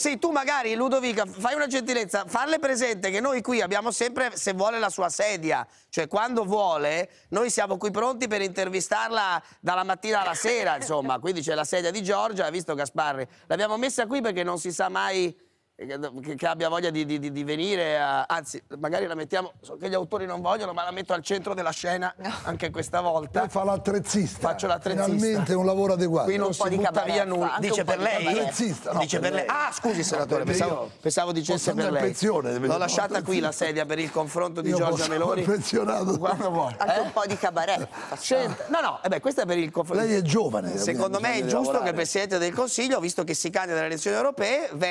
Sì, tu magari, Ludovica, fai una gentilezza, farle presente che noi qui abbiamo sempre, se vuole, la sua sedia. Cioè, quando vuole, noi siamo qui pronti per intervistarla dalla mattina alla sera, insomma. Quindi c'è la sedia di Giorgia, hai visto, Gasparri? L'abbiamo messa qui perché non si sa mai... che abbia voglia di venire a... Anzi, magari la mettiamo, so che gli autori non vogliono, ma la metto al centro della scena anche questa volta. Poi fa l'attrezzista. Faccio l'attrezzista. Finalmente un lavoro adeguato. Qui non si butta via nulla. Dice per lei? No, dice per lei. Ah, scusi, senatore, pensavo dicesse per lei. L'ho lasciata qui la sedia per il confronto di Giorgia Meloni. Quando vuole. Anche un po' di cabaret. No, no, questa è per il confronto. Lei è giovane. Secondo me è giusto che il Presidente del Consiglio, visto che si candida alle elezioni europee, venga...